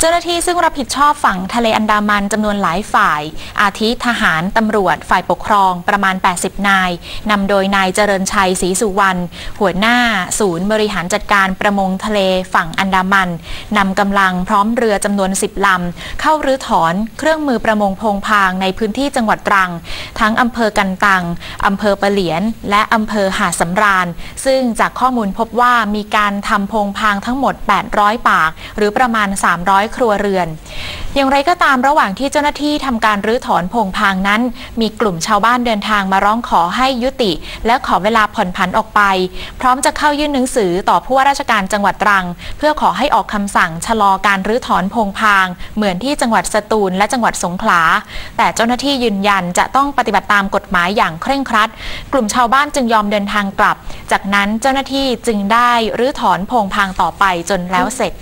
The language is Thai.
เจ้าหน้าที่ซึ่งรับผิดชอบฝั่งทะเลอันดามันจำนวนหลายฝ่ายอาทิทหารตำรวจฝ่ายปกครองประมาณ80นายนำโดยนายเจริญชัยศรีสุวรรณหัวหน้าศูนย์บริหารจัดการประมงทะเลฝั่งอันดามันนำกำลังพร้อมเรือจำนวน10ลำเข้ารื้อถอนเครื่องมือประมงพงพางในพื้นที่จังหวัดตรังทั้งอำเภอกันตังอำเภอปะเหลียนและอำเภอหาดสำราญซึ่งจากข้อมูลพบว่ามีการทำพงพางทั้งหมด800ปากหรือประมาณ300ครัวเรือนอย่างไรก็ตามระหว่างที่เจ้าหน้าที่ทำการรื้อถอนพงพางนั้นมีกลุ่มชาวบ้านเดินทางมาร้องขอให้ยุติและขอเวลาผ่อนผันออกไปพร้อมจะเข้ายื่นหนังสือต่อผู้ว่าราชการจังหวัดตรังเพื่อขอให้ออกคำสั่งชะลอการรื้อถอนพงพางเหมือนที่จังหวัดสตูลและจังหวัดสงขลาแต่เจ้าหน้าที่ยืนยันจะต้องปฏิบัติตามกฎหมายอย่างเคร่งครัดกลุ่มชาวบ้านจึงยอมเดินทางกลับจากนั้นเจ้าหน้าที่จึงได้รื้อถอนพงพางต่อไปจนแล้วเสร็จ